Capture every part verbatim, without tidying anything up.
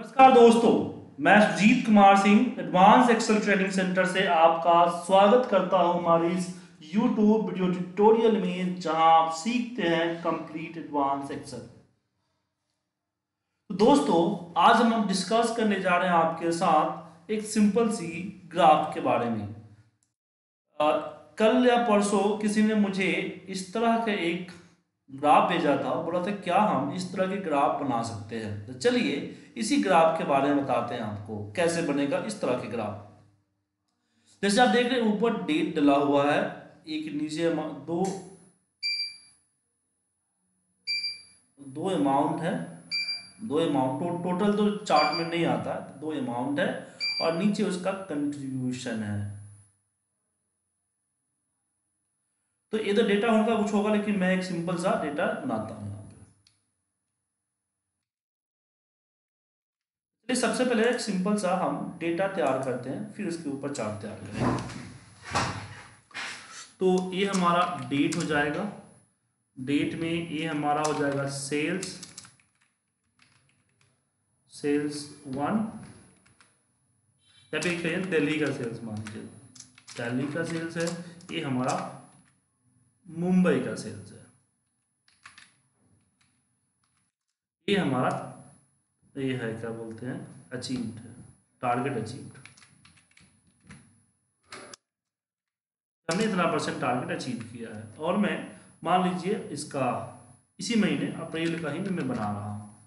नमस्कार दोस्तों, मैं Sujit Kumar Singh advance Excel training centre से आपका स्वागत करता हूं हमारी इस यूट्यूब वीडियो ट्यूटोरियल में, जहां आप सीखते हैं कंप्लीट एडवांस एक्सेल। तो दोस्तों, आज हम डिस्कस करने जा रहे हैं आपके साथ एक सिंपल सी ग्राफ के बारे में। आ, कल या परसों किसी ने मुझे इस तरह का एक ग्राफ भेजा था, बोला था क्या हम इस तरह के ग्राफ बना सकते हैं। तो चलिए इसी ग्राफ के बारे में बताते हैं आपको कैसे बनेगा इस तरह के ग्राफ। जैसे आप देख रहे हैं ऊपर डेट डला हुआ है, एक नीचे दो दो अमाउंट है, दो अमाउंट टो, टोटल तो चार्ट में नहीं आता, दो अमाउंट है और नीचे उसका कंट्रीब्यूशन है। तो ये तो डेटा होगा कुछ होगा, लेकिन मैं एक सिंपल सा डेटा बनाता हूँ यहाँ पे। सबसे पहले एक सिंपल सा हम डेटा तैयार करते हैं, फिर उसके ऊपर चार्ट तैयार करेंगे। तो ये हमारा डेट हो जाएगा, डेट में ये हमारा हो जाएगा सेल्स, सेल्स वन, या फिर कहें दिल्ली का सेल्स, मान लीजिए दिल्ली का सेल्स है, ये हमारा मुंबई का सेल्स है, ये हमारा ये है क्या बोलते हैं अचीव्ड है, टारगेट अचीव्ड, हमने इतना परसेंट टारगेट अचीव किया है। और मैं मान लीजिए इसका इसी महीने अप्रैल का ही मैं बना रहा हूँ,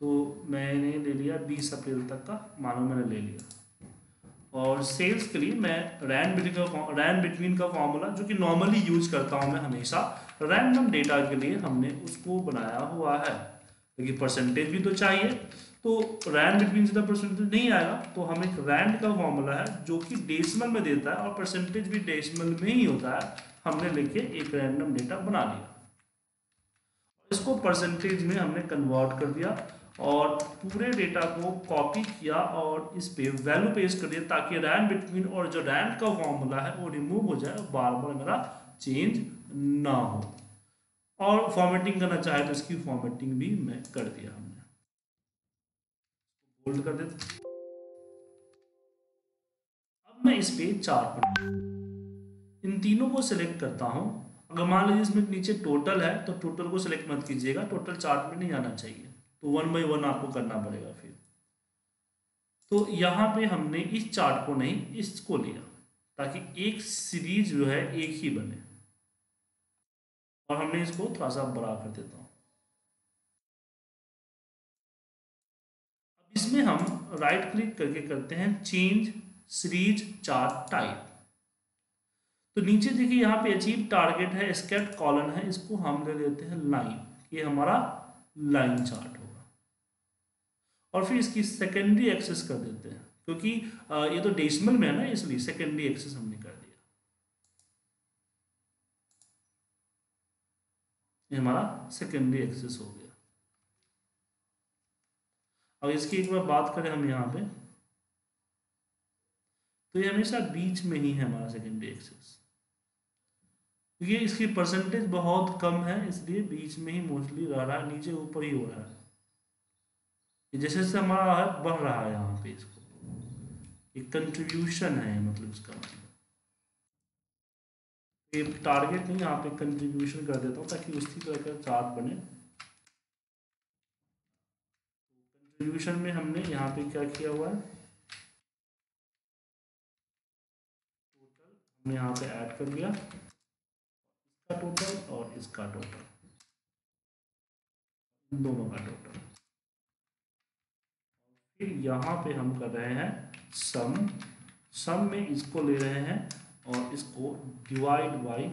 तो मैंने ले लिया बीस अप्रैल तक का, मानो मैंने ले लिया। और सेल्स के लिए मैं रैंड बिटवीन रैंड बिटवीन का फॉर्मूला जो कि नॉर्मली यूज करता हूं मैं हमेशा, रैंडम डेटा के लिए हमने उसको बनाया हुआ है, लेकिन परसेंटेज भी तो चाहिए, तो रैंड बिटवीन से तो परसेंटेज नहीं आएगा, तो हम एक रैंड का फॉर्मूला है जो कि डेसिमल में देता है और परसेंटेज भी डेसिमल में ही होता है, हमने लेके एक रैंडम डेटा बना लिया, इसको परसेंटेज में हमने कन्वर्ट कर दिया और पूरे डेटा को कॉपी किया और इस पे वैल्यू पेस्ट कर दिया, ताकि रैंड बिटवीन और जो रैंड का फॉर्मूला है वो रिमूव हो जाए, बार बार मेरा चेंज ना हो। और फॉर्मेटिंग करना चाहे तो इसकी फॉर्मेटिंग भी मैं कर दिया, हमने बोल्ड कर देता। अब मैं इस पे चार्ट पर इन तीनों को सिलेक्ट करता हूं। अगर मान लीजिए इसमें नीचे टोटल है तो टोटल को सिलेक्ट मत कीजिएगा, टोटल चार्ट में नहीं आना चाहिए, तो वन बाई वन आपको करना पड़ेगा फिर। तो यहाँ पे हमने इस चार्ट को नहीं, इसको लिया, ताकि एक सीरीज जो है एक ही बने, और हमने इसको थोड़ा सा बड़ा कर देता हूँ। इसमें हम राइट क्लिक करके करते हैं चेंज सीरीज चार्ट टाइप। तो नीचे देखिए यहाँ पे अचीव टारगेट है, स्कैट कॉलन है, इसको हम ले लेते हैं लाइन, ये हमारा लाइन चार्ट होगा, और फिर इसकी सेकेंडरी एक्सेस कर देते हैं, क्योंकि ये तो डेसिमल में है ना, इसलिए सेकेंडरी एक्सेस हमने कर दिया। ये हमारा सेकेंडरी एक्सेस हो गया। अब इसकी एक बार बात करें हम यहाँ पे, तो ये हमेशा बीच में ही है हमारा सेकेंडरी एक्सेस, ये इसकी परसेंटेज बहुत कम है, इसलिए बीच में ही मोस्टली रह रहा है, नीचे ऊपर ही हो रहा है, जैसे जैसे हमारा है बढ़ रहा है। यहाँ पे इसको एक कंट्रीब्यूशन है, मतलब इसका ये टारगेट नहीं, यहाँ पे कंट्रीब्यूशन कर देता हूँ ताकि उसी तरह का चार्ट बने। कंट्रीब्यूशन में हमने यहाँ पे क्या किया हुआ है, टोटल हमने यहाँ पे ऐड कर दिया, टोटल और इसका टोटल, दोनों का टोटल, फिर यहाँ पे हम कर रहे हैं सम, सम में इसको ले रहे हैं और इसको डिवाइड बाई,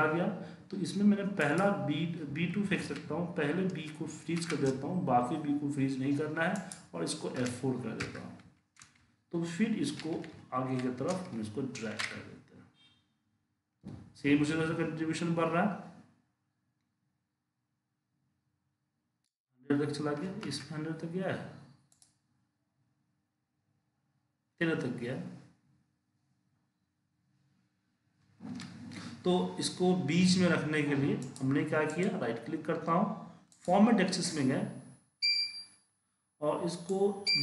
आ गया। तो इसमें मैंने पहला बी बी टू फेंक सकता हूँ, पहले बी को फ्रीज कर देता हूँ, बाकी बी को फ्रीज नहीं करना है, और इसको एफ फोर कर देता हूँ, तो फिर इसको आगे की तरफ हम इसको ड्रैग कर देते हैं। सेम उसी तरह से कंट्रीब्यूशन बढ़ रहा है, हंड्रेड तक चला गया, इसमें हंड्रेड तक गया है, तेरह तक गया है, तो इसको बीच में रखने के लिए हमने क्या किया, राइट क्लिक करता हूँ, फॉर्मेट एक्सेस में गए और इसको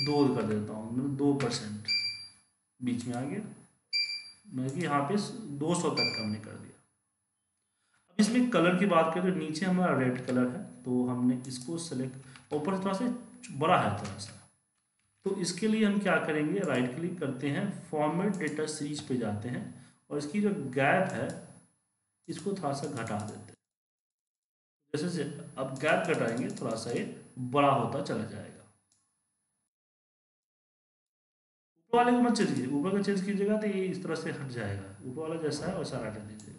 दो कर देता हूँ, मैंने दो परसेंट बीच में आ गया, मैं कि यहाँ पे दो सौ तक का हमने कर दिया। अब इसमें कलर की बात करें तो नीचे हमारा रेड कलर है तो हमने इसको सेलेक्ट, ऊपर थोड़ा सा बड़ा है थोड़ा सा, तो इसके लिए हम क्या करेंगे, राइट क्लिक करते हैं, फॉर्मेट डेटा सीरीज पे जाते हैं और इसकी जो गैप है इसको थोड़ा सा घटा देते हैं। जैसे से अब गैप घटाएंगे थोड़ा सा ये बड़ा होता चला जाएगा। ऊपर वाले को मत चेंज कीजिए, ऊपर का चेंज कीजिएगा तो ये इस तरह से हट जाएगा, ऊपर वाला जैसा है वैसा हटा दीजिएगा।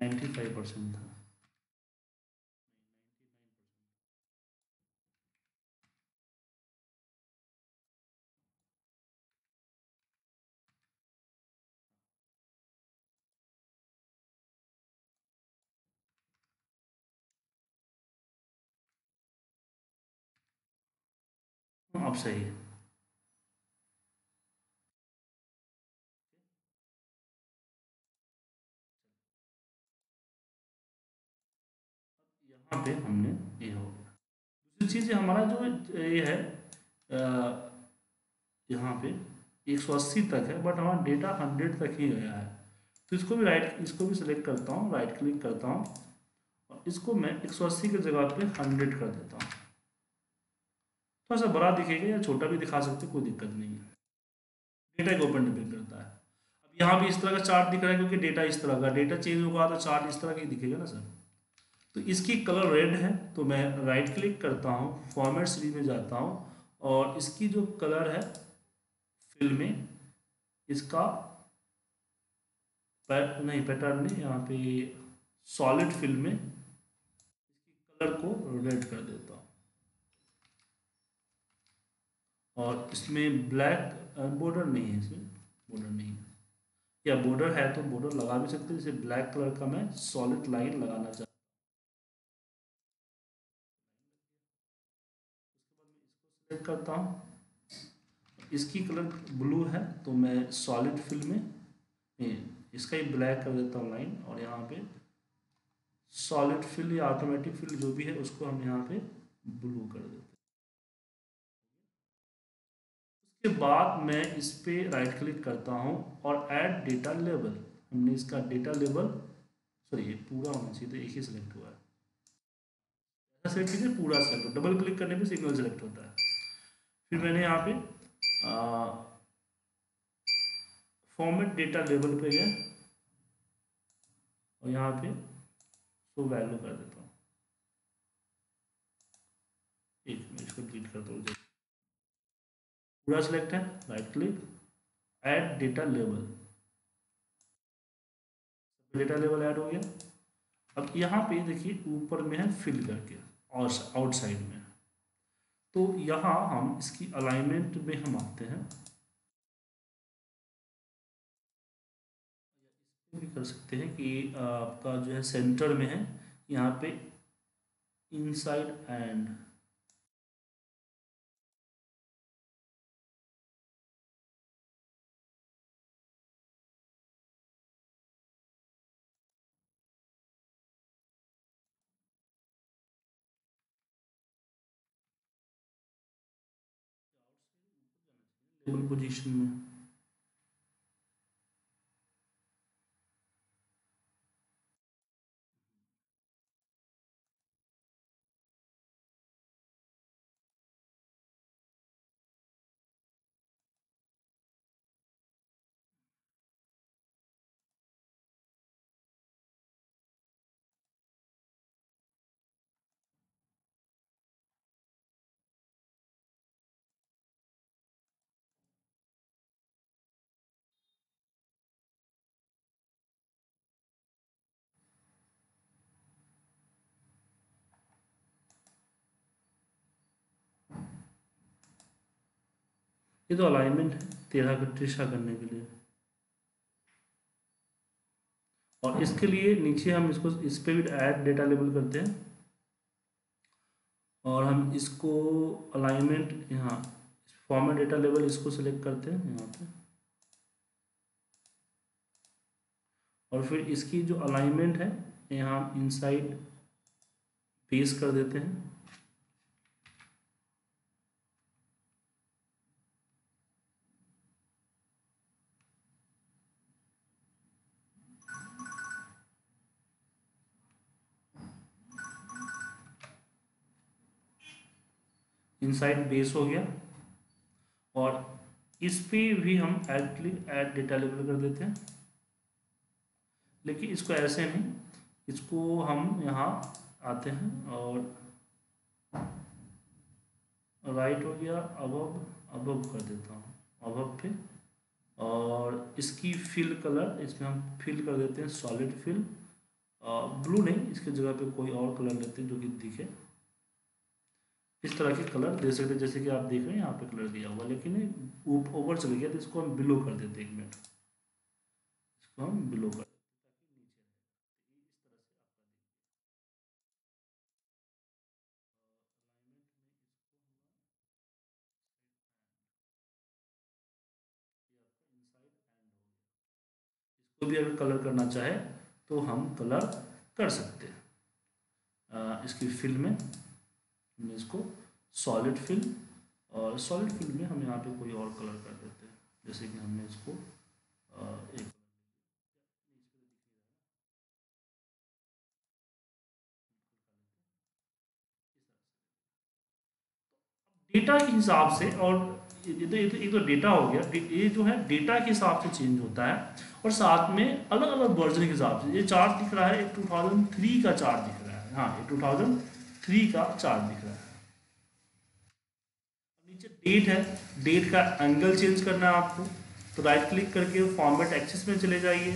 नाइन्टी फाइव परसेंट था। अब सही है। यहाँ पे हमने ये हो गया। दूसरी चीज़ हमारा जो ये है यहाँ पे एक सौ अस्सी तक है, बट हमारा डेटा सौ तक ही गया है, तो इसको भी राइट इसको भी सिलेक्ट करता हूँ, राइट क्लिक करता हूँ और इसको मैं एक सौ अस्सी की जगह पे सौ कर देता हूँ। थोड़ा सा बड़ा दिखेगा या छोटा भी दिखा सकते, कोई दिक्कत नहीं है, डेटा के ऊपर डिपेंड करता है। अब यहाँ भी इस तरह का चार्ट दिख रहा है क्योंकि डेटा इस तरह का, डेटा चेंज होगा तो चार्ट इस तरह का ही दिखेगा ना सर। तो इसकी कलर रेड है तो मैं राइट क्लिक करता हूँ, फॉर्मेट सीरीज में जाता हूँ और इसकी जो कलर है फिल में इसका पैट नहीं पैटर्न में यहाँ पे सॉलिड फिल में इसकी कलर को रेड कर देता हूँ और इसमें ब्लैक बॉर्डर नहीं है, इसमें बॉर्डर नहीं है या बॉर्डर है तो बॉर्डर लगा भी सकते हैं। इसे ब्लैक कलर का मैं सॉलिड लाइन लगाना चाहता हूँ। उसके बाद मैं इसको सेलेक्ट करता हूँ, इसकी कलर ब्लू है तो मैं सॉलिड फिल में इसका ही ब्लैक कर देता हूँ लाइन और यहाँ पे सॉलिड फिल या ऑटोमेटिक फिल जो भी है उसको हम यहाँ पे ब्लू कर देते हैं। के बाद मैं इस पर राइट क्लिक करता हूं और ऐड डेटा लेबल, हमने इसका डेटा लेबल सॉरी ये पूरा होना चाहिए तो एक ही सिलेक्ट हुआ है, ऐसा सेलेक्ट कीजिए पूरा सेलेक्ट, डबल क्लिक करने पे सिग्नल सेलेक्ट होता है। फिर मैंने यहाँ पे फॉर्मेट डेटा लेबल पे गया और यहाँ पे शो वैल्यू कर देता हूँ। एक मैं इसको डिलीट करता हूँ, पूरा सिलेक्ट है, right click, add data label, data label add हो गया। अब यहाँ पे देखिए ऊपर में है फिल करके और आउटसाइड में, तो यहाँ हम इसकी अलाइनमेंट में हम आते हैं, भी कर सकते हैं कि आपका जो है सेंटर में है, यहाँ पे इनसाइड एंड पोजीशन में ये तो अलाइनमेंट है तेरह का तिरछा करने के लिए। और इसके लिए नीचे हम इसको इस पर भी ऐड डेटा लेबल करते हैं और हम इसको अलाइनमेंट यहाँ फॉर्मेट डेटा लेबल इसको सिलेक्ट करते हैं यहाँ पे, और फिर इसकी जो अलाइनमेंट है यहाँ हम इनसाइड पेस्ट कर देते हैं। इनसाइड बेस हो गया और इस पर भी हम ऐड ऐड डेटा लेबल कर देते हैं, लेकिन इसको ऐसे नहीं, इसको हम यहाँ आते हैं और राइट हो गया अबव अबव कर देता हूँ अबव पे, और इसकी फिल कलर इसमें हम फिल कर देते हैं सॉलिड फिल, ब्लू नहीं, इसकी जगह पे कोई और कलर लेते हैं जो कि दिखे। इस तरह के कलर दे सकते हैं, जैसे कि आप देख रहे हैं यहाँ पे कलर दिया हुआ, लेकिन ऊपर चले गया तो इसको हम बिलो कर देते हैं, एक मिनट इसको हम बिलो कर देते हैं। कोई भी अगर कलर करना चाहे तो हम कलर कर सकते हैं। इसकी फिल में हमने इसको सॉलिड फिल, और सॉलिड फिल में हम यहाँ पे कोई और कलर कर देते हैं, जैसे कि हमने इसको एक डेटा के हिसाब से, और ये तो एक तो डेटा हो गया, ये जो है डेटा के हिसाब से चेंज होता है, और साथ में अलग अलग वर्जन के हिसाब से। ये चार्ट दिख रहा है, एक टू थाउजेंड थ्री का चार्ट दिख रहा है, हाँ ये टू थाउजेंड थ्री का चार्ट दिख रहा है। नीचे डेट है, डेट का एंगल चेंज करना है आपको, तो राइट क्लिक करके फॉर्मेट एक्सिस में चले जाइए,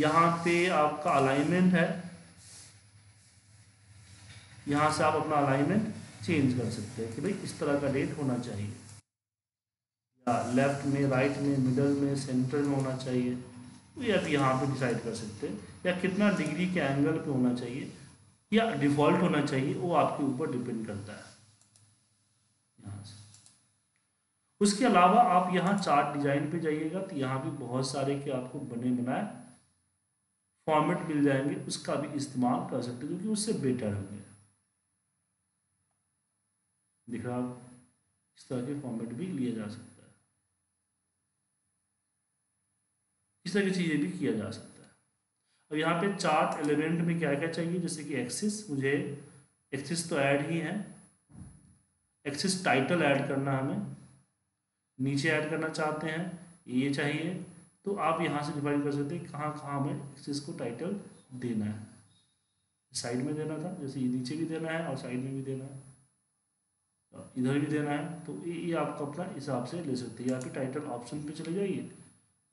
यहाँ पे आपका अलाइनमेंट है, यहाँ से आप अपना अलाइनमेंट चेंज कर सकते हैं कि भाई इस तरह का डेट होना चाहिए, या लेफ्ट में, राइट में, मिडल में, सेंटर में होना चाहिए, या फिर यहाँ पे डिसाइड कर सकते हैं, या कितना डिग्री के एंगल पे होना चाहिए या डिफ़ॉल्ट होना चाहिए, वो आपके ऊपर डिपेंड करता है। यहाँ से उसके अलावा आप यहाँ चार्ट डिजाइन पे जाइएगा तो यहाँ भी बहुत सारे के आपको बने बनाए फॉर्मेट मिल जाएंगे, उसका भी इस्तेमाल कर सकते हैं क्योंकि उससे बेटर होंगे। दिख रहा है, इस तरह के फॉर्मेट भी लिया जा सकता है, इस तरह की चीज़ें भी किया जा सकता है। अब यहाँ पे चार्ट एलिमेंट में क्या क्या चाहिए, जैसे कि एक्सिस, मुझे एक्सिस तो ऐड ही है, एक्सिस टाइटल ऐड करना हमें, नीचे ऐड करना चाहते हैं ये चाहिए, तो आप यहाँ से डिफाइन कर सकते हैं कहाँ कहाँ हमें एक्सिस को टाइटल देना है। साइड में देना था, जैसे ये नीचे भी देना है और साइड में भी देना है, इधर भी देना है, तो ये आपको अपना हिसाब से ले सकते हैं। या फिर टाइटल ऑप्शन पे चले जाइए,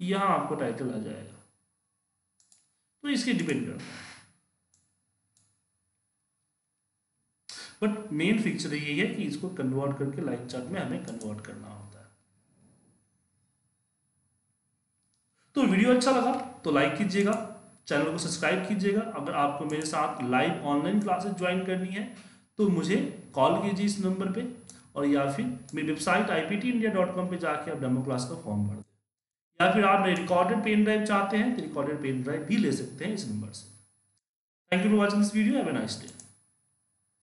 यहाँ आपको टाइटल आ जाएगा, तो इसके डिपेंड करता है। बट मेन फीचर ये है कि इसको कन्वर्ट करके लाइन चार्ट में हमें कन्वर्ट करना होता है। तो वीडियो अच्छा लगा तो लाइक कीजिएगा, चैनल को सब्सक्राइब कीजिएगा। अगर आपको मेरे साथ लाइव ऑनलाइन क्लासेस ज्वाइन करनी है तो मुझे कॉल कीजिए इस नंबर पे, और या फिर मेरी website IPT India dot com पर जाके आप डेमो क्लास का फॉर्म भर दें, या फिर आप रिकॉर्डेड पेन ड्राइव चाहते हैं तो रिकॉर्डेड पेन ड्राइव भी ले सकते हैं इस नंबर से। Thank you for watching this video, have a nice day.